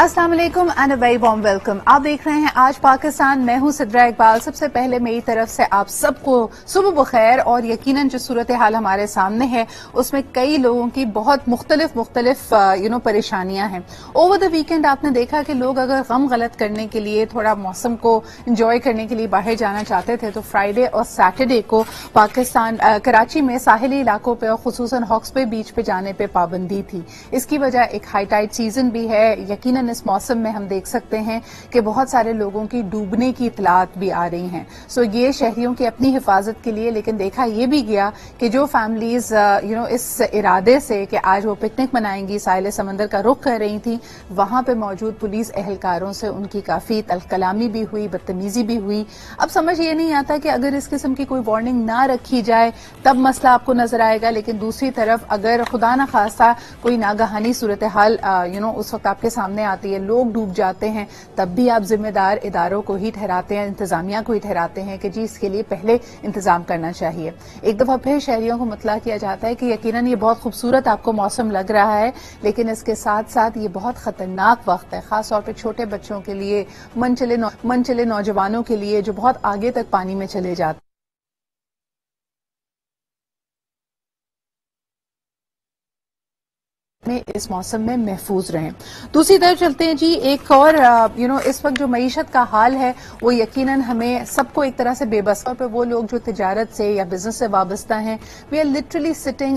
अस्सलाम वालेकुम and a very warm welcome. आप देख रहे हैं आज पाकिस्तान। मैं हूं सिद्रा इकबाल। सबसे पहले मेरी तरफ से आप सबको सुबह बखैर। और यकीनन जो सूरत हाल हमारे सामने है उसमें कई लोगों की बहुत मुख्तलिफ परेशानियां हैं। ओवर द वीकेंड आपने देखा कि लोग अगर गम गलत करने के लिए, थोड़ा मौसम को इंजॉय करने के लिए बाहर जाना चाहते थे तो फ्राइडे और सैटरडे को पाकिस्तान कराची में साहिली इलाकों पर और खुसूसन हॉक्स बे बीच पर जाने पर पाबंदी थी। इसकी वजह एक हाई टाइड सीजन भी है। यकीनन इस मौसम में हम देख सकते हैं कि बहुत सारे लोगों की डूबने की इतलात भी आ रही हैं। सो ये शहरियों की अपनी हिफाजत के लिए, लेकिन देखा ये भी गया कि जो फैमिलीज इस इरादे से कि आज वो पिकनिक मनाएंगी, साहिल समंदर का रुख कर रही थी, वहां पे मौजूद पुलिस अहलकारों से उनकी काफी तलकलामी भी हुई, बदतमीजी भी हुई। अब समझ ये नहीं आता कि अगर इस किस्म की कोई वार्निंग ना रखी जाए तब मसला आपको नजर आएगा, लेकिन दूसरी तरफ अगर खुदा न खास्ता कोई नागहानी सूरत हाल उस वक्त आपके सामने आती, लोग डूब जाते हैं, तब भी आप जिम्मेदार इदारों को ही ठहराते हैं, इंतजामिया को ही ठहराते हैं कि जी इसके लिए पहले इंतजाम करना चाहिए। एक दफा फिर शहरियों को मतला किया जाता है कि यकीनन ये बहुत खूबसूरत आपको मौसम लग रहा है, लेकिन इसके साथ साथ ये बहुत खतरनाक वक्त है, खासतौर पर छोटे बच्चों के लिए, मनचले नौजवानों के लिए जो बहुत आगे तक पानी में चले जाते हैं। इस मौसम में महफूज रहें। दूसरी तरफ चलते हैं जी, एक और इस वक्त जो मईशत का हाल है वो यकीनन हमें सबको एक तरह से बेबस पर वो लोग जो तिजारत से या बिजनेस से वाबस्ता हैं, we are literally sitting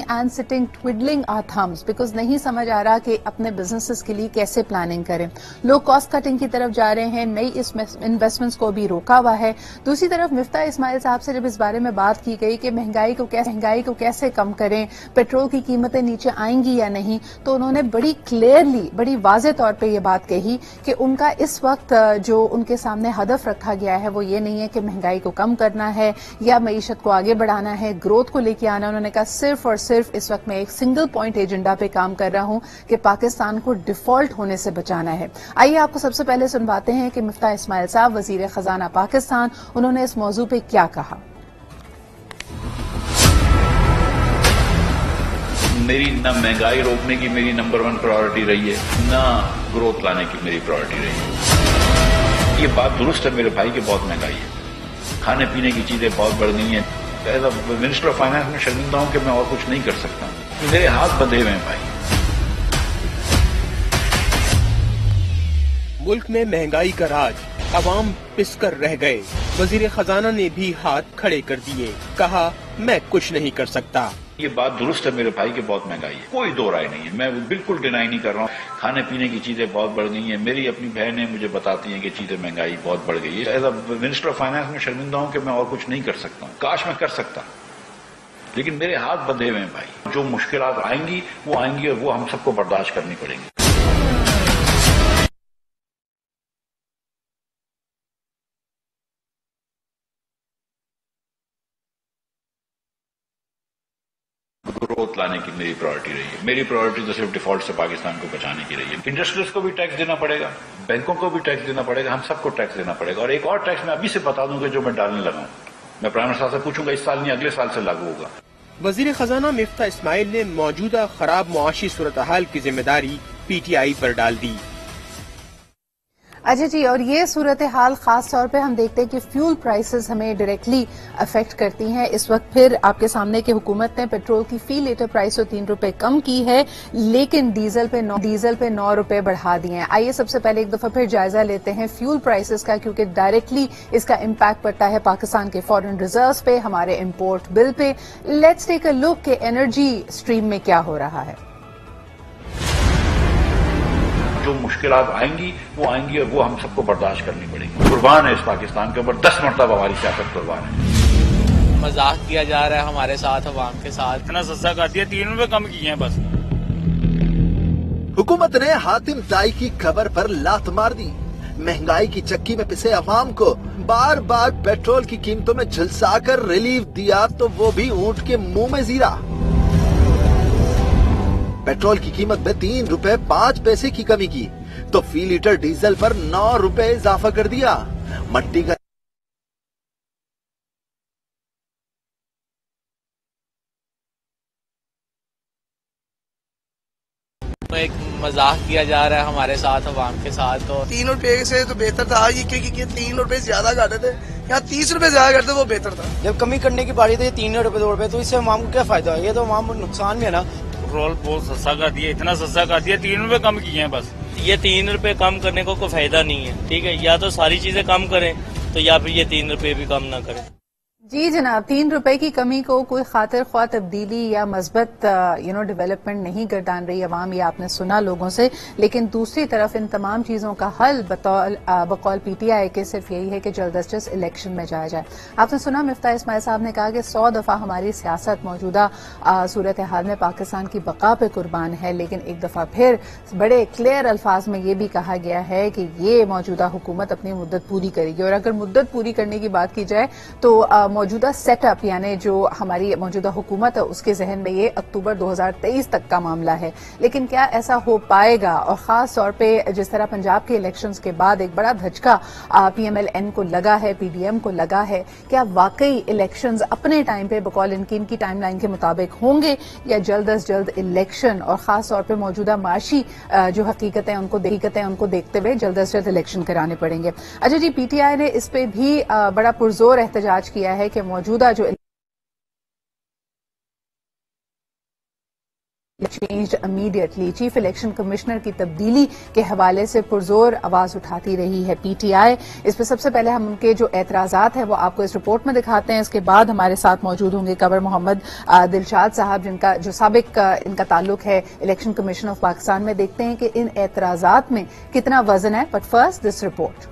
twiddling our thumbs, because नहीं समझ आ रहा कि अपने बिजनेसेस के लिए कैसे प्लानिंग करें। लोग कॉस्ट कटिंग की तरफ जा रहे हैं, नई इन्वेस्टमेंट्स को भी रोका हुआ है। दूसरी तरफ मिफ्ताह इस्माइल साहब से जब इस बारे में बात की गई कि महंगाई को कैसे कम करें, पेट्रोल की कीमतें नीचे आएंगी या नहीं, तो उन्होंने बड़ी क्लियरली, बड़ी वाज़े तौर पे ये बात कही कि उनका इस वक्त जो उनके सामने हदफ रखा गया है वो ये नहीं है कि महंगाई को कम करना है या मईशत को आगे बढ़ाना है, ग्रोथ को लेके आना। उन्होंने कहा सिर्फ और सिर्फ इस वक्त मैं एक सिंगल पॉइंट एजेंडा पे काम कर रहा हूं कि पाकिस्तान को डिफॉल्ट होने से बचाना है। आइए आपको सबसे पहले सुनवाते हैं कि मिफ्ताह इस्माइल साहब, वजीर खजाना पाकिस्तान, उन्होंने इस मौजू पर क्या कहा। मेरी ना महंगाई रोकने की मेरी नंबर 1 प्रायोरिटी रही है, ना ग्रोथ लाने की मेरी प्रायोरिटी रही है। ये बात दुरुस्त है मेरे भाई की, बहुत महंगाई है, खाने पीने की चीजें बहुत बढ़ गई हैं। As a minister of finance में शर्मिंदा हूं कि मैं और कुछ नहीं कर सकता, मेरे हाथ बंधे हुए हैं भाई। मुल्क में महंगाई का राज, अवाम पिसकर रह गए। वजीर खजाना ने भी हाथ खड़े कर दिए, कहा मैं कुछ नहीं कर सकता। ये बात दुरुस्त है मेरे भाई की, बहुत महंगाई है, कोई दो राय नहीं है, मैं बिल्कुल डिनाई नहीं कर रहा हूँ। खाने पीने की चीजें बहुत बढ़ गई हैं, मेरी अपनी बहनें मुझे बताती हैं कि चीजें महंगाई बहुत बढ़ गई है। As a minister of finance में शर्मिंदा हूँ कि मैं और कुछ नहीं कर सकता हूँ, काश मैं कर सकता, लेकिन मेरे हाथ बंधे हुए हैं भाई। जो मुश्किलात आएंगी वो आएंगी और वो हम सबको बर्दाश्त करनी पड़ेगी। ग्रोथ लाने की मेरी प्रायोरिटी रही है, मेरी प्रायोरिटी तो सिर्फ डिफॉल्ट से पाकिस्तान को बचाने की रही है। इंडस्ट्रीज को भी टैक्स देना पड़ेगा, बैंकों को भी टैक्स देना पड़ेगा, हम सबको टैक्स देना पड़ेगा। और एक और टैक्स मैं अभी से बता दूंगा जो मैं डालने लगा हूँ, मैं प्राइम मिनिस्टर से पूछूंगा, इस साल नहीं अगले साल से लागू होगा। वजीर खजाना मिफ्ताह इस्माइल ने मौजूदा खराब मुआशी सूरत हाल की जिम्मेदारी PTI पर डाल दी। अच्छा जी, और ये सूरत हाल खास तौर पे हम देखते हैं कि फ्यूल प्राइसेस हमें डायरेक्टली अफेक्ट करती हैं। इस वक्त फिर आपके सामने की हुकूमत ने पेट्रोल की फी लीटर प्राइस 3 रुपए कम की है, लेकिन डीजल पे नौ रुपए बढ़ा दिए हैं। आइए सबसे पहले एक दफा फिर जायजा लेते हैं फ्यूल प्राइसेस का, क्योंकि डायरेक्टली इसका इम्पैक्ट पड़ता है पाकिस्तान के फॉरेन रिजर्व पे, हमारे इम्पोर्ट बिल पे। लेट्स टेक अ लुक के एनर्जी स्ट्रीम में क्या हो रहा है। जो मुश्किलात आएंगी वो आएंगी और वो हम सबको बर्दाश्त करनी पड़ेगी। कुर्बान है इस पाकिस्तान के ऊपर, 10 मरतबा हमारी सियासत कुर्बान है। मजाक किया जा रहा है हमारे साथ, अवाम के साथ, इतना सस्ता कर दिया, 3 रुपए कम किए हैं बस। हुकूमत ने हातिम ताई की खबर पर लात मार दी। महंगाई की चक्की में पिसे अवाम को बार बार पेट्रोल की कीमतों में झुलसा कर रिलीफ दिया तो वो भी ऊँट के मुँह में जीरा। पेट्रोल की कीमत में 3 रुपए 5 पैसे की कमी की तो फी लीटर डीजल पर 9 रुपए इजाफा कर दिया। मट्टी का एक मजाक किया जा रहा है हमारे साथ, अवाम के साथ। तो 3 रुपए से तो बेहतर था ये, क्योंकि 3 रुपए ज्यादा काटे थे, यहाँ 30 रुपए ज्यादा काटे थे, वो बेहतर था। जब कमी करने की बारी थी 3 रुपए 2 रुपए, तो इससे अवाम को क्या फायदा है? ये तो अवाम को नुकसान भी है ना। पेट्रोल बहुत सस्ता कर दिया, इतना सस्ता कर दिया, 3 रुपए कम किए हैं बस। ये 3 रुपए कम करने को कोई फायदा नहीं है, ठीक है? या तो सारी चीजें कम करें, तो या फिर ये 3 रुपए भी कम ना करें। जी जनाब, 3 रुपए की कमी को कोई खातिर ख्वाह तब्दीली या मस्बत डेवलपमेंट नहीं गर्दान रही अवाम, ये आपने सुना लोगों से। लेकिन दूसरी तरफ इन तमाम चीज़ों का हल बकौल PTI के सिर्फ यही है कि जल्द अज जल्द इलेक्शन में जाया जाए। आपने सुना मिफ्ताह इस्माइल साहब ने कहा कि 100 दफ़ा हमारी सियासत मौजूदा सूरत हाल में पाकिस्तान की बका पे कुर्बान है, लेकिन एक दफ़ा फिर बड़े क्लियर अल्फाज में ये भी कहा गया है कि ये मौजूदा हुकूमत अपनी मुद्दत पूरी करेगी। और अगर मुद्दत पूरी करने की बात की जाए तो मौजूदा सेटअप यानी जो हमारी मौजूदा हुकूमत है उसके जहन में ये अक्टूबर 2023 तक का मामला है। लेकिन क्या ऐसा हो पाएगा? और खास तौर पे जिस तरह पंजाब के इलेक्शंस के बाद एक बड़ा धचका PML-N को लगा है, PDM को लगा है, क्या वाकई इलेक्शंस अपने टाइम पे बकौल इनकी टाइमलाइन के मुताबिक होंगे या जल्द अज जल्द इलेक्शन? और खास तौर पर मौजूदा माशी जो हकीकतें उनको देखते हुए जल्द अज जल्द इलेक्शन कराने पड़ेंगे। अच्छा जी, PTI ने इस पर भी बड़ा पुरजोर एहतजाज किया है कि मौजूदा जो change immediately, chief election commissioner की तब्दीली के हवाले से पुरजोर आवाज उठाती रही है PTI। इस पर सबसे पहले हम उनके जो एतराजात हैं वो आपको इस रिपोर्ट में दिखाते हैं। इसके बाद हमारे साथ मौजूद होंगे कंवर मोहम्मद दिलशाद साहब, जिनका जो साबिक इनका ताल्लुक है इलेक्शन कमीशन ऑफ पाकिस्तान में। देखते हैं कि इन एतराजात में कितना वजन है। But first this report.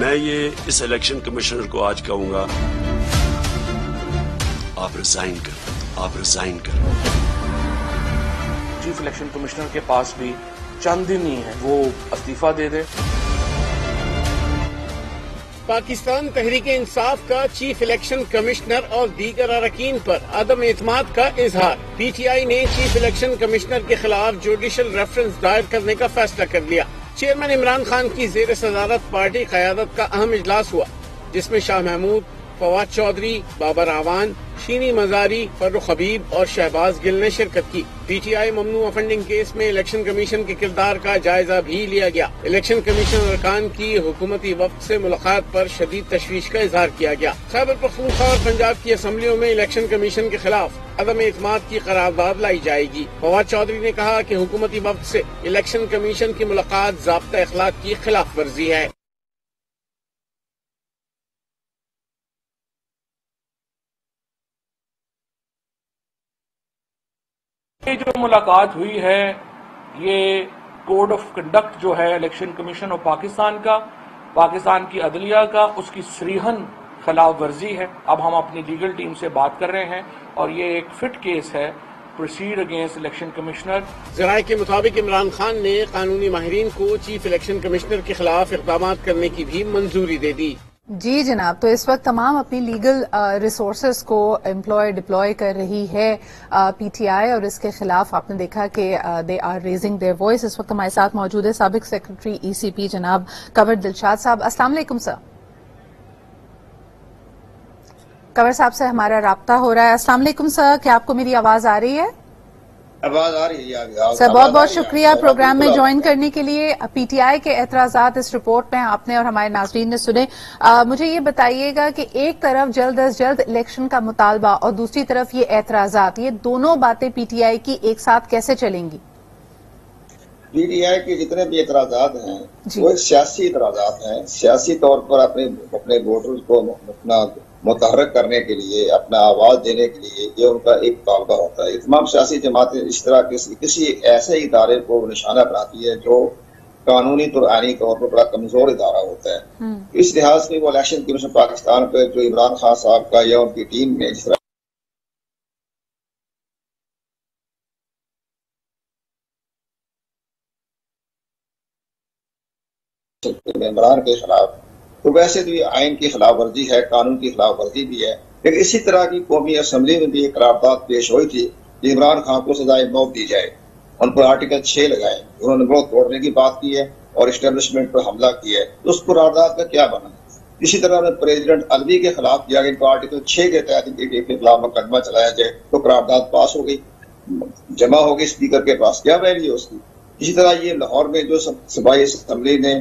मैं ये इस इलेक्शन कमिश्नर को आज कहूंगा, आप रिजाइन कर। चीफ इलेक्शन कमिश्नर के पास भी चंद दिन ही है, वो इस्तीफा दे दे। पाकिस्तान तहरीक इंसाफ का चीफ इलेक्शन कमिश्नर और दीगर अरकान पर अदम एतमाद का इजहार। PTI ने चीफ इलेक्शन कमिश्नर के खिलाफ जुडिशल रेफरेंस दायर करने का फैसला कर लिया। चेयरमैन इमरान खान की जेर सदारत पार्टी क़यादत का अहम इजलास हुआ, जिसमें शाह महमूद, फवाद चौधरी, बाबर आवान, शीनी मज़ारी, फर्रुख हबीब और शहबाज गिल ने शिरकत की। PTI ममनू फंडिंग केस में इलेक्शन कमीशन के किरदार का जायजा भी लिया गया। इलेक्शन कमीशन अरकान की हुकूमती वफ्द से मुलाकात पर शदीद तशवीश का इजहार किया गया। खैबर पख्तूनख्वा और पंजाब की असम्बलियों में इलेक्शन कमीशन के खिलाफ अदम एतमाद की करारदाद लाई जाएगी। फवाद चौधरी ने कहा कि हुकूमती वफ्द से इलेक्शन कमीशन की मुलाकात ज़ाब्ता अखलाक की खिलाफ वर्जी है। ये जो मुलाकात हुई है, ये कोड ऑफ कंडक्ट जो है इलेक्शन कमीशन ऑफ पाकिस्तान का, पाकिस्तान की अदलिया का, उसकी सरीहन खिलाफ वर्जी है। अब हम अपनी लीगल टीम से बात कर रहे हैं और ये एक फिट केस है, प्रोसीड अगेंस्ट इलेक्शन कमिश्नर। जराये के मुताबिक इमरान खान ने कानूनी माहिरीन को चीफ इलेक्शन कमिश्नर के खिलाफ इकदाम करने की भी मंजूरी दे दी। जी जनाब, तो इस वक्त तमाम अपनी लीगल रिसोर्सेज को डिप्लॉय कर रही है PTI और इसके खिलाफ आपने देखा कि they are raising their voice. इस वक्त हमारे साथ मौजूद है साबिक सेक्रेटरी ECP जनाब कंवर दिलशाद साहब। अस्सलाम वालेकुम सर। कंवर साहब से हमारा राब्ता हो रहा है। अस्सलाम वालेकुम सर, क्या आपको मेरी आवाज आ रही है? आवाज आ रही है सर। बहुत बहुत शुक्रिया प्रोग्राम में ज्वाइन करने के लिए। PTI के एतराजात इस रिपोर्ट में आपने और हमारे नाज़रीन ने सुने। मुझे ये बताइएगा कि एक तरफ जल्द अज जल्द इलेक्शन का मुतालबा और दूसरी तरफ ये एतराजात, ये दोनों बातें PTI की एक साथ कैसे चलेंगी? PTI के जितने भी एतराजात हैं वो एक सियासी एतराजात हैं, सियासी तौर पर अपने वोटर्स को अपना मुतहरक करने के लिए, अपना आवाज देने के लिए ये उनका एक मुतालबा होता है। तमाम सियासी जमातें इस तरह किसी ऐसे इदारे को निशाना बनाती है जो कानूनी आईनी तौर पर बड़ा कमजोर इदारा होता है। इस लिहाज से वो इलेक्शन कमीशन पाकिस्तान पर जो इमरान खान साहब का या उनकी टीम ने जिस तरह इमरान के खिलाफ, तो वैसे भी आइन की खिलाफ वर्जी है, कानून की खिलाफ वर्जी भी है। लेकिन इसी तरह की कौमी असम्बली में भी एक करारदाद पेश हुई थी कि इमरान खान को सजाए मौत दी जाए, उन पर आर्टिकल 6 लगाए, उन्होंने मुल्क तोड़ने की बात की है और इस्टेब्लिशमेंट पर हमला किया है। तो उस करारदाद का क्या बना? इसी तरह प्रेसिडेंट अलवी के खिलाफ किया गया, इनको आर्टिकल 6 के तहत इनके खिलाफ मुकदमा चलाया जाए, तो करारदाद पास हो गई, जमा हो गई, स्पीकर के पास क्या वैल्यू उसकी। इसी तरह ये लाहौर में जो सूबाई असम्बली ने,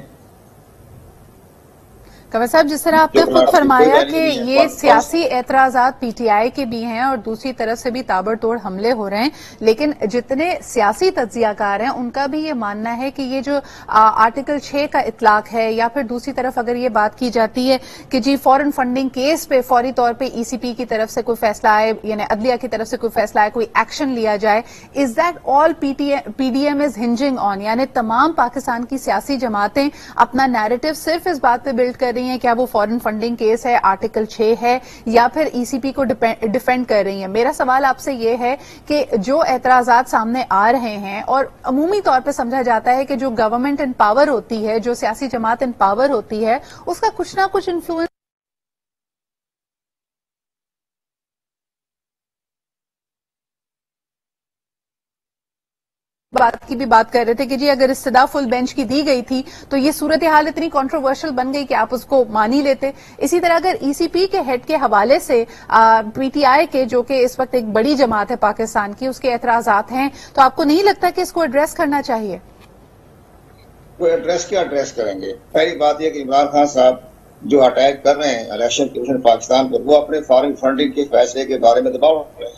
कंवर साहब जिस तरह आपने खुद फरमाया कि ये सियासी एतराजात पीटीआई के भी हैं और दूसरी तरफ से भी ताबड़तोड़ हमले हो रहे हैं, लेकिन जितने सियासी तज्जियाकार हैं उनका भी ये मानना है कि ये जो आर्टिकल 6 का इतलाक है, या फिर दूसरी तरफ अगर ये बात की जाती है कि जी फॉरेन फंडिंग केस पे फौरी तौर पर ईसीपी की तरफ से कोई फैसला आए, यानी अदलिया की तरफ से कोई फैसला आए, कोई एक्शन लिया जाए, is that all PDM is hinging on, यानी तमाम पाकिस्तान की सियासी जमातें अपना नैरेटिव सिर्फ इस बात पर बिल्ड कर रही हैं, क्या वो फॉरेन फंडिंग केस है, आर्टिकल 6 है, या फिर ईसीपी को डिफेंड कर रही हैं। मेरा सवाल आपसे ये है कि जो एतराजात सामने आ रहे हैं और अमूमी तौर पर समझा जाता है कि जो गवर्नमेंट इन पावर होती है, जो सियासी जमात इन पावर होती है, उसका कुछ ना कुछ इन्फ्लुएंस बात की भी बात कर रहे थे कि जी अगर इस्तदा फुल बेंच की दी गई थी तो ये सूरत हाल इतनी कंट्रोवर्शियल बन गई कि आप उसको मान ही लेते। इसी तरह अगर ईसीपी के हेड के हवाले से पीटीआई के, जो कि इस वक्त एक बड़ी जमात है पाकिस्तान की, उसके एतराजात हैं, तो आपको नहीं लगता कि इसको एड्रेस करना चाहिए? वो एड्रेस करेंगे। पहली बात यह कि इमरान खान साहब जो अटैक कर रहे हैं इलेक्शन कमीशन पाकिस्तान पर, वो अपने फॉरेन फंडिंग के फैसले के बारे में दबाव कर रहे हैं,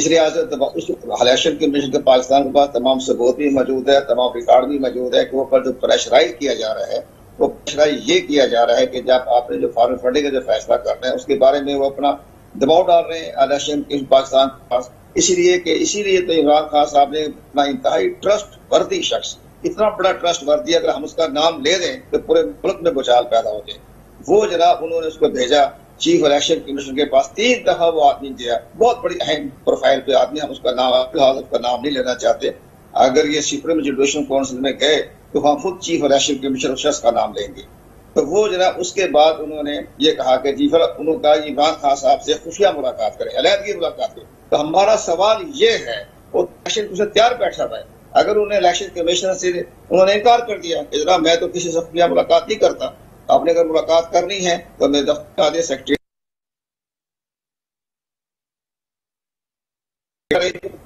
इसलिए आज इलेक्शन कमीशन के पाकिस्तान के पास तमाम सबूत भी मौजूद है, तमाम रिकॉर्ड भी मौजूद है कि वो पर जो प्रेशराइज किया जा रहा है, वो प्रेशराइज ये किया जा रहा है कि जब आपने जो फॉरेन फंडिंग का जो फैसला कर रहे हैं उसके बारे में वो अपना दबाव डाल रहे हैं इलेक्शन कमीशन पाकिस्तान के पास। इसीलिए तो इमरान खान साहब ने अपना इंतहाई ट्रस्ट वर्दी शख्स, इतना बड़ा ट्रस्ट वर्दी, अगर हम उसका नाम ले दें तो पूरे मुल्क में भूचाल पैदा हो जाए। वो जनाब उन्होंने उसको भेजा चीफ इलेक्शन कमीशन के पास, 3 दफा वो आदमी गया, बहुत बड़ी अहम प्रोफाइल पे आदमी, हम उसका नाम नहीं लेना चाहते। अगर ये सुप्रीम जुडिशल काउंसिल में गए तो हम खुद चीफ इलेक्शन कमीशन उस शख्स का नाम लेंगे। तो वो जनाब उसके बाद उन्होंने ये कहा कि जी फिर उन्होंने इमरान खान साहब से खुफिया मुलाकात करें, अलहदगी मुलाकात करें। तो हमारा सवाल ये है, वो इलेक्शन कमीशन तैयार बैठा है, अगर उन्हें इलेक्शन कमीशन से उन्होंने इनकार कर दिया कि जनाब मैं तो किसी से खुफिया मुलाकात नहीं करता, आपने अगर मुलाकात करनी है तो मैं दफ्तर सेक्रेटरी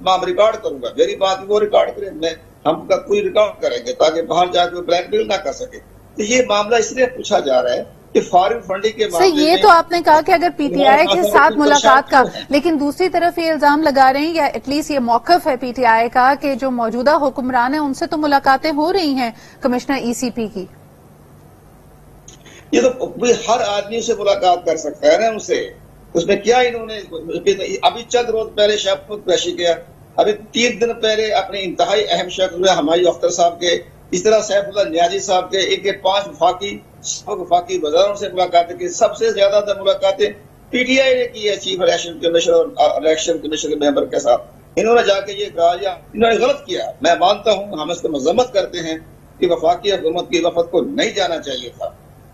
नाम रिकॉर्ड करूंगा, मेरी बात वो रिकॉर्ड करें, मैं हमका कोई रिकॉर्ड करेंगे ताकि बाहर जाकर ब्लैकमेल ना कर सके। तो ये मामला इसलिए पूछा जा रहा है कि फॉरेन फंडिंग के मामले, ये तो आपने कहा कि अगर पीटीआई के साथ मुलाकात का, लेकिन दूसरी तरफ ये इल्जाम लगा रहे हैं, या एटलीस्ट ये मौकफ है पीटीआई का कि जो मौजूदा हुक्मरान है उनसे तो मुलाकातें हो रही हैं कमिश्नर ईसीपी की। ये तो हर आदमी से मुलाकात कर सकता है ना, उनसे उसमें क्या इन्होंने, अभी चंद रोज पहले शहबाज पेशी गया, अभी 3 दिन पहले अपने इंतहाई अहम शख्स में हमारी अख्तर साहब के, इस तरह सैफुल्ला न्याजी साहब के, इनके 5 वफाकी वज़ारों से मुलाकातें की। सबसे ज्यादा मुलाकातें पीटीआई ने की है चीफ इलेक्शन कमीशन और इलेक्शन कमीशन के मेंबर के साथ। इन्होंने जाके ये कहा, इन्होंने गलत किया, मैं मानता हूँ, हम इसको मजम्मत करते हैं कि वफाकी हुकूमत की वफद को नहीं जाना चाहिए था,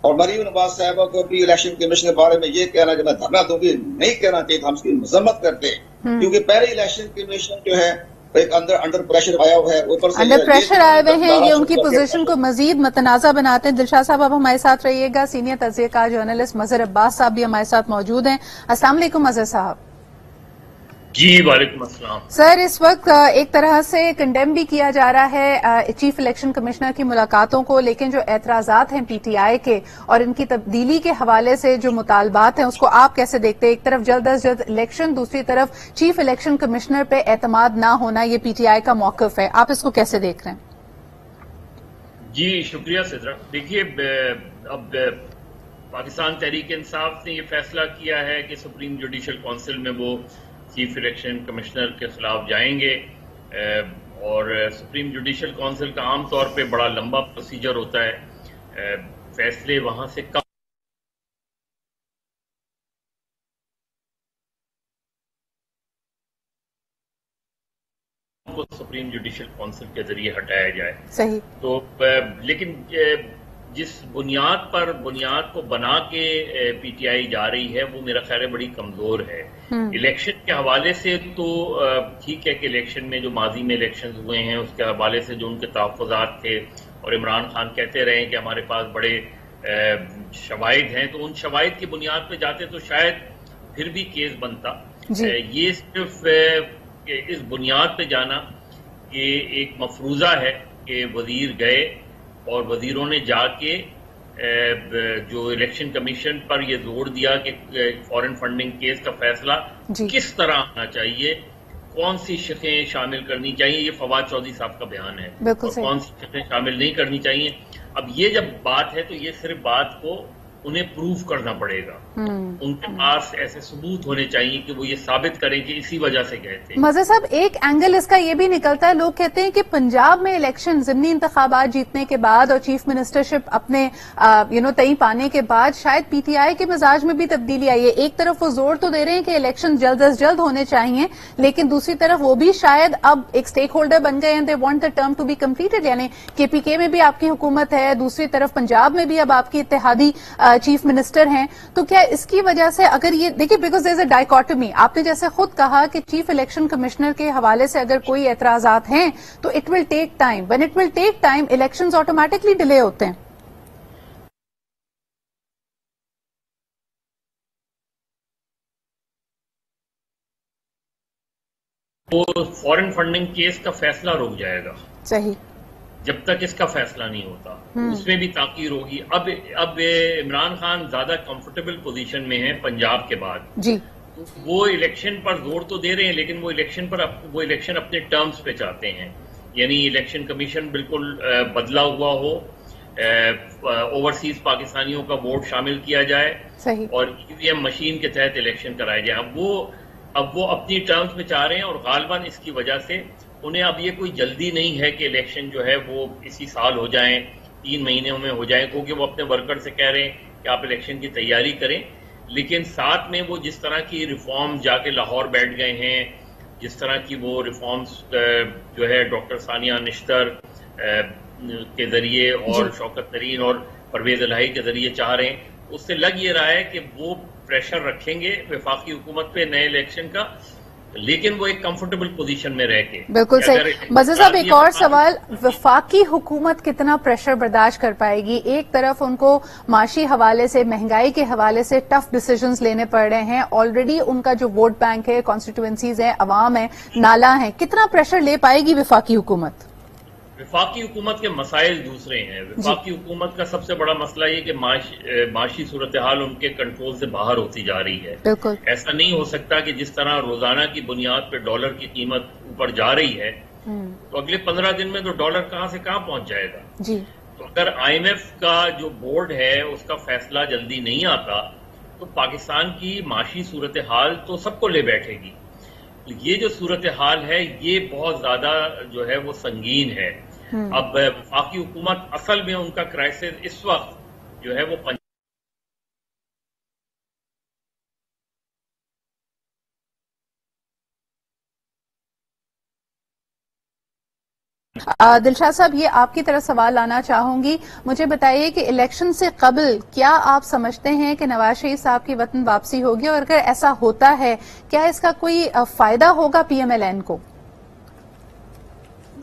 और मरीम नवाज साहबा को भी इलेक्शन कमीशन के बारे में ये कहना कि मैं धरना दूंगी, नहीं कहना चाहिए था, हम इसकी मजम्मत करते हैं, क्योंकि पहले इलेक्शन कमीशन जो है एक अंडर प्रेशर आया हुआ है, ऊपर से अंडर प्रेशर आए हुए हैं, ये उनकी पोजीशन को मजीद मतनाज़ा बनाते हैं। दिलशाद साहब आप हमारे साथ रहिएगा, सीनियर तजज़ियाकार जर्नलिस्ट मजहर अब्बास साहब भी हमारे साथ मौजूद हैं। अस्सलाम वालेकुम मजहर साहब। जी वालेकुम अस्सलाम। सर, इस वक्त एक तरह से कंडेम भी किया जा रहा है चीफ इलेक्शन कमिश्नर की मुलाकातों को, लेकिन जो एतराजात हैं पीटीआई के और इनकी तब्दीली के हवाले से जो मुतालबात हैं उसको आप कैसे देखते हैं? एक तरफ जल्द अज जल्द इलेक्शन, दूसरी तरफ चीफ इलेक्शन कमिश्नर पे एतमाद ना होना, ये पीटीआई का मौकफ है, आप इसको कैसे देख रहे हैं? जी शुक्रिया सिद्रा। देखिए, अब पाकिस्तान तहरीक इंसाफ ने यह फैसला किया है कि सुप्रीम जुडिशल काउंसिल में वो चीफ इलेक्शन कमिश्नर के खिलाफ जाएंगे, और सुप्रीम जुडिशल काउंसिल का आम तौर पे बड़ा लंबा प्रोसीजर होता है, फैसले वहां से कब को सुप्रीम जुडिशल काउंसिल के जरिए हटाया जाए, सही। तो लेकिन जिस बुनियाद को बना के पीटीआई जा रही है वो मेरा ख्याल है बड़ी कमजोर है। इलेक्शन के हवाले से तो ठीक है कि इलेक्शन में जो माजी में इलेक्शन हुए हैं उसके हवाले से जो उनके तहफ़्फ़ुज़ात थे, और इमरान खान कहते रहे कि हमारे पास बड़े शवाहिद हैं, तो उन शवाहिद की बुनियाद पे जाते तो शायद फिर भी केस बनता। ये सिर्फ इस बुनियाद पे जाना कि एक मफरूजा है कि वजीर गए और वजीरों ने जाके जो इलेक्शन कमीशन पर यह जोर दिया कि फॉरेन फंडिंग केस का फैसला किस तरह आना चाहिए, कौन सी शर्तें शामिल करनी चाहिए, ये फवाद चौधरी साहब का बयान है, और कौन सी शर्तें शामिल नहीं करनी चाहिए। अब ये जब बात है तो ये सिर्फ बात को उन्हें प्रूव करना पड़ेगा, उनके पास ऐसे सबूत होने चाहिए कि वो ये साबित करें कि इसी वजह से कहते हैं। मज़हर साहब, एक एंगल इसका ये भी निकलता है, लोग कहते हैं कि पंजाब में इलेक्शन जिमनी इंतखाबात जीतने के बाद और चीफ मिनिस्टरशिप अपने तय पाने के बाद शायद पीटीआई के मिजाज में भी तब्दीली आई है। एक तरफ वो जोर तो दे रहे हैं कि इलेक्शन जल्द अज जल्द होने चाहिए, लेकिन दूसरी तरफ वो भी शायद अब एक स्टेक होल्डर बन गए हैं, they want the term to be completed, यानी केपीके में भी आपकी हुकूमत है, दूसरी तरफ पंजाब में भी अब आपकी इत्तेहादी चीफ मिनिस्टर हैं। तो क्या इसकी वजह से अगर ये देखिए, because there is a dichotomy, आपने जैसे खुद कहा कि चीफ इलेक्शन कमिश्नर के हवाले से अगर कोई एतराजात हैं तो it will take time, when it will take time elections automatically delay होते हैं। तो फॉरेन फंडिंग केस का फैसला रुक जाएगा सही जब तक इसका फैसला नहीं होता, उसमें भी ताकीर होगी। अब इमरान खान ज्यादा कंफर्टेबल पोजीशन में है पंजाब के बाद जी, वो इलेक्शन पर जोर तो दे रहे हैं लेकिन वो इलेक्शन अपने टर्म्स पे चाहते हैं, यानी इलेक्शन कमीशन बिल्कुल बदला हुआ हो, ओवरसीज पाकिस्तानियों का वोट शामिल किया जाए सही। और ईवीएम मशीन के तहत इलेक्शन कराया जाए। अब वो अपनी टर्म्स में चाह रहे हैं और गालबन इसकी वजह से उन्हें अब ये कोई जल्दी नहीं है कि इलेक्शन जो है वो इसी साल हो जाए, 3 महीने में हो जाए, क्योंकि वो अपने वर्कर से कह रहे हैं कि आप इलेक्शन की तैयारी करें। लेकिन साथ में वो जिस तरह की रिफॉर्म जाके लाहौर बैठ गए हैं, जिस तरह की वो रिफॉर्म्स जो है डॉक्टर सानिया निश्तर के जरिए और शौकत तरीन और परवेज इलाही के जरिए चाह रहे हैं, उससे लग ये रहा है कि वो प्रेशर रखेंगे वफाकी हुकूमत पे नए इलेक्शन का, लेकिन वो एक कंफर्टेबल पोजीशन में रह के। बिल्कुल सही। मज़हर साहब, एक और सवाल, वफाकी हुकूमत कितना प्रेशर बर्दाश्त कर पाएगी? एक तरफ उनको माशी हवाले से, महंगाई के हवाले से टफ डिसीजंस लेने पड़ रहे हैं, ऑलरेडी उनका जो वोट बैंक है, कॉन्स्टिट्यूएंसीज है, अवाम है, नाला है, कितना प्रेशर ले पाएगी वफाकी हुकूमत? वफाकी हुकूमत के मसाइल दूसरे हैं। वफाकी हुकूमत का सबसे बड़ा मसला ये कि माशी सूरत हाल उनके कंट्रोल से बाहर होती जा रही है। बिल्कुल ऐसा नहीं हो सकता कि जिस तरह रोजाना की बुनियाद पर डॉलर की कीमत ऊपर जा रही है, तो अगले 15 दिन में तो डॉलर कहाँ से कहाँ पहुंच जाएगा जी। तो अगर IMF का जो बोर्ड है उसका फैसला जल्दी नहीं आता तो पाकिस्तान की माशी सूरत हाल तो सबको ले बैठेगी। ये जो सूरत हाल है ये बहुत ज्यादा जो है वो संगीन है। अब वफाकी हुकूमत असल में उनका क्राइसिस इस वक्त जो है वो दिलशाद साहब, ये आपकी तरफ सवाल लाना चाहूंगी, मुझे बताइए कि इलेक्शन से कबल क्या आप समझते हैं कि नवाज शरीफ साहब की वतन वापसी होगी, और अगर ऐसा होता है क्या इसका कोई फायदा होगा PML-N को?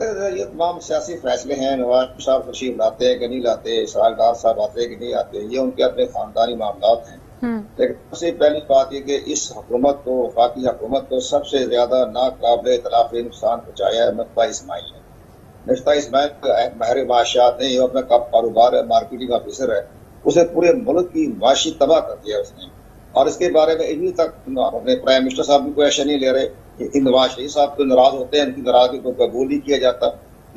ये तमाम सियासी फैसले हैं, नवाज साहब तशरीफ लाते हैं कि नहीं लाते, इशराक डार साहब आते हैं कि नहीं आते, ये उनके अपने खानदानी मामलात हैं। लेकिन सबसे पहली बात यह कि इस हुकूमत को, वफाकी हुकूमत को सबसे ज्यादा नाकाबिल इतलाफ नुकसान पहुँचाया है मिफ्ताह इस्माइल ने। मिफ्ताह इस्माइल माहिर माशियात नहीं, वो अपना कारोबार है, मार्केटिंग ऑफिसर है, उसे पूरे मुल्क की माशी तबाह कर दिया उसने। और इसके बारे में अभी तक अपने प्राइम मिनिस्टर साहब भी कोई एक्शन नहीं ले रहे, नवाज शरीफ साहब तो नाराज होते हैं, उनकी नाराजगी को कबूल नहीं किया जाता।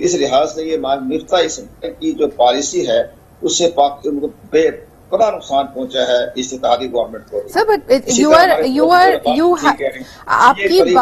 इस लिहाज से ये मिफ्ताह इस्माइल की जो पॉलिसी है उससे उनको बड़ा नुकसान पहुंचा है इस इत्तेहादी गवर्नमेंट को। सर बट अपनी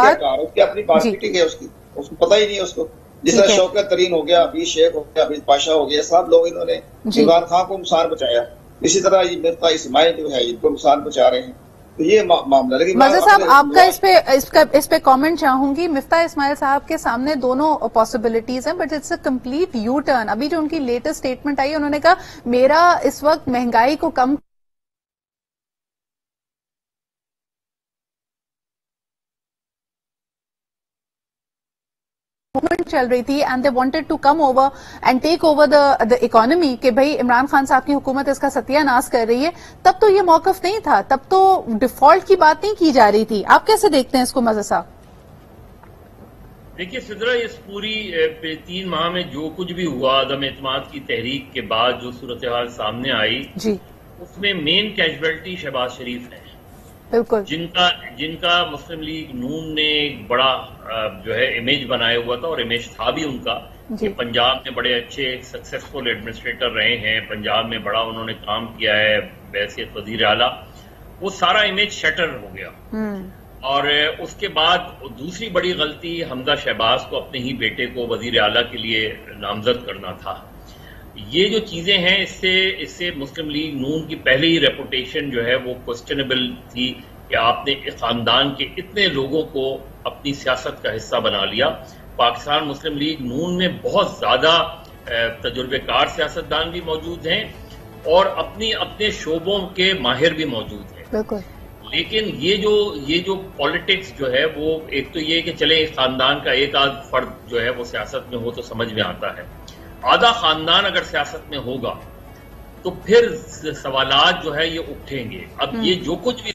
मार्केटिंग है उसकी, उसको पता ही नहीं है उसको। जिस तरह शौकत तरीन हो गया, अभी शेख हो गया, अभी पाशा हो गया, सब लोग इन्होंने इमरान खान को नुकसान बचाया, इसी तरह ये मिफ्ताह इस्माइल जो है इनको नुकसान बचा रहे हैं। तो ये मामला। लेकिन मज़हर साहब, आपका इस पे कमेंट चाहूंगी। मिफ्ताह इस्माइल साहब के सामने दोनों पॉसिबिलिटीज हैं, but it's a complete U turn. अभी जो उनकी लेटेस्ट स्टेटमेंट आई, उन्होंने कहा मेरा इस वक्त महंगाई को कम चल रही थी and they wanted to come over and take over the economy कि भाई इमरान खान साहब की हुकूमत इसका सत्यानाश कर रही है, तब तो ये मौकफ नहीं था, तब तो डिफॉल्ट की बात नहीं की जा रही थी। आप कैसे देखते हैं इसको मज़हर साहब? देखिए सिदरा, इस पूरी 3 माह में जो कुछ भी हुआ अदम एतमाद की तहरीक के बाद जो सूरत हाल सामने आई जी, उसमें मेन कैजुअल्टी शहबाज शरीफ है, बिल्कुल, जिनका मुस्लिम लीग नून ने एक बड़ा जो है इमेज बनाया हुआ था और इमेज था भी उनका कि पंजाब में बड़े अच्छे सक्सेसफुल एडमिनिस्ट्रेटर रहे हैं, पंजाब में बड़ा उन्होंने काम किया है वैसे वजीर आला, वो सारा इमेज शटर हो गया। और उसके बाद दूसरी बड़ी गलती हमदा शहबाज को अपने ही बेटे को वजीर आला के लिए नामजद करना था। ये जो चीजें हैं इससे मुस्लिम लीग नून की पहले ही रेपुटेशन जो है वो क्वेश्चनेबल थी कि आपने खानदान के इतने लोगों को अपनी सियासत का हिस्सा बना लिया। पाकिस्तान मुस्लिम लीग नून में बहुत ज्यादा तजुर्बेकार सियासतदान भी मौजूद हैं और अपनी अपने शोबों के माहिर भी मौजूद हैं, बिल्कुल, लेकिन ये जो पॉलिटिक्स जो है वो एक तो ये कि चले खानदान का एक आध फर्द जो है वो सियासत में हो तो समझ में आता है, आधा खानदान अगर सियासत में होगा तो फिर सवालात जो है ये उठेंगे। अब ये जो कुछ भी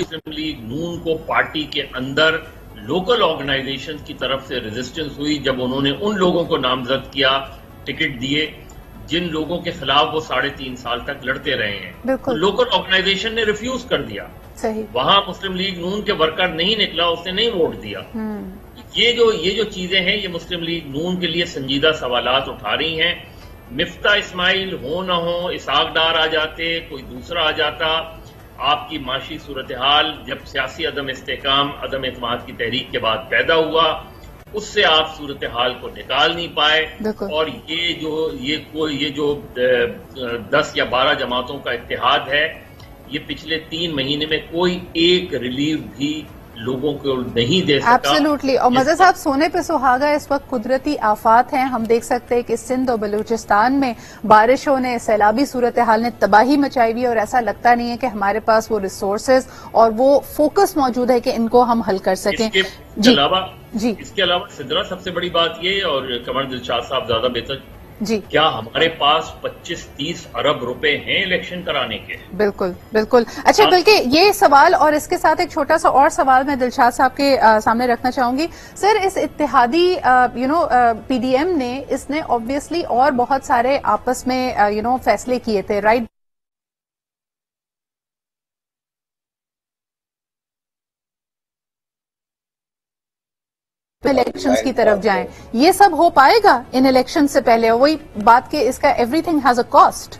मुस्लिम लीग नून को पार्टी के अंदर लोकल ऑर्गेनाइजेशन की तरफ से रेजिस्टेंस हुई जब उन्होंने उन लोगों को नामजद किया, टिकट दिए जिन लोगों के खिलाफ वो 3.5 साल तक लड़ते रहे हैं, तो लोकल ऑर्गेनाइजेशन ने रिफ्यूज कर दिया, सही, वहां मुस्लिम लीग नून के वर्कर नहीं निकला, उसने नहीं वोट दिया। ये जो चीजें हैं ये मुस्लिम लीग नून के लिए संजीदा सवालात उठा रही हैं। मिफ्ता इस्माइल हो ना हो, इशाक डार आ जाते, कोई दूसरा आ जाता, आपकी माशी सूरत हाल जब सियासी अदम इस्तेकाम अदम एतमाद की तहरीक के बाद पैदा हुआ उससे आप सूरत हाल को निकाल नहीं पाए। और ये जो 10 या 12 जमातों का इत्तेहाद है ये पिछले 3 महीने में कोई एक रिलीफ भी लोगों को नहीं दे सका। एब्सोल्युटली। और मज़हर साहब, सोने पे सुहागा इस वक्त कुदरती आफात हैं, हम देख सकते हैं कि सिंध और बलूचिस्तान में बारिशों ने, सैलाबी सूरत हाल ने तबाही मचाई हुई और ऐसा लगता नहीं है कि हमारे पास वो रिसोर्सेज और वो फोकस मौजूद है कि इनको हम हल कर सकें। इसके अलावा सिदरा सबसे बड़ी बात ये, और कंवर दिलशाद साहब ज्यादा बेहतर जी, क्या हमारे पास 25-30 अरब रुपए हैं इलेक्शन कराने के? बिल्कुल बिल्कुल। अच्छा, बल्कि ये सवाल और इसके साथ एक छोटा सा और सवाल मैं दिलशाद साहब के सामने रखना चाहूंगी। सर, इस इत्तेहादी पीडीएम ने इसने ऑब्वियसली और बहुत सारे आपस में फैसले किए थे, राइट? इलेक्शंस की तरफ जाएं, ये सब हो पाएगा इन इलेक्शन से पहले? वही बात के इसका एवरीथिंग हैज अ कॉस्ट।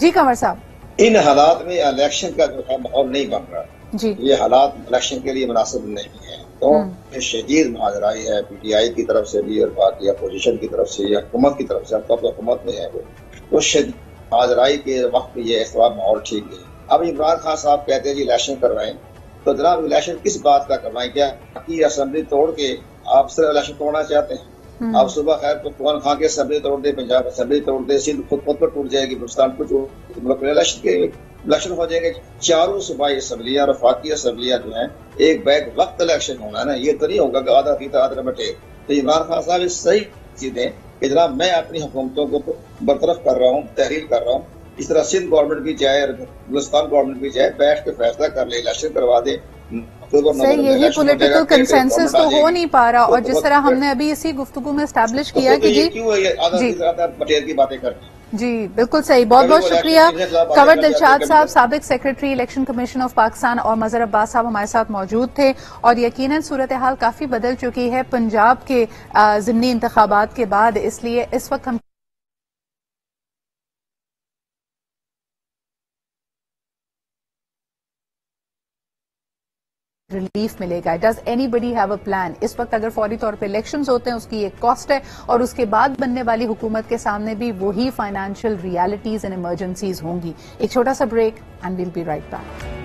जी कंवर साहब, इन हालात में इलेक्शन का जो है माहौल नहीं बन रहा जी, ये हालात इलेक्शन के लिए मुनासिब नहीं है, तो शदीद माजराई है पीटीआई की तरफ से भी और बाकी अपोजिशन की तरफ से या हुकूमत की तरफ से, अब तो हुकूमत में है वो, तो शदीद माजराई के वक्त ये इस बार माहौल ठीक नहीं। अब इमरान खान साहब कहते हैं जी इलेक्शन कर रहे हैं, तो जनाब इलेक्शन किस बात का करवाए? क्या कि असेंबली तोड़ के आप सिर्फ इलेक्शन तोड़ना चाहते हैं? आप सुबह खैर पकवान खा के असेंबली तोड़ दे, पंजाब असेंबली तोड़ दे, सिंध खुद पर टूट जाएगी, बलूचिस्तान पर टूट, इलेक्शन हो जाएंगे। चारों सूबाई असम्बलियां और वफाकी असम्बलियां जो है एक बैक वक्त इलेक्शन होना है ना, ये तो नहीं होगा कि आधा फीता आधा बटे। तो इमरान खान साहब ये सही चीजें कि जनाब मैं अपनी हुकूमतों को बरतरफ कर रहा हूँ, तहरीर कर रहा हूँ, इस तरह सिंध गवर्नमेंट भी चाहे, बलूचिस्तान गवर्नमेंट भी चाहे, बैठ के फैसला कर ले, इलेक्शन करवा दे। यही पॉलिटिकल कंसेंसस तो हो नहीं पा रहा। और जिस तरह हमने अभी इसी गुफ्तगू में एस्टैब्लिश किया कि जी पटेल की बातें कर जी, बिल्कुल सही। बहुत बहुत शुक्रिया कंवर दिलशाद साहब, साबिक secretary election commission of Pakistan, और मज़हर अब्बास साहब हमारे साथ मौजूद थे। और यकीनन सूरत हाल काफी बदल चुकी है पंजाब के ज़िमनी इंतखाबात के बाद, इसलिए इस वक्त हम रिलीफ मिलेगा। Does anybody have a plan? इस वक्त अगर फौरी तौर पे इलेक्शंस होते हैं उसकी एक कॉस्ट है, और उसके बाद बनने वाली हुकूमत के सामने भी वही फाइनेंशियल रियलिटीज एंड इमरजेंसीज होंगी। एक छोटा सा break and we will be right back.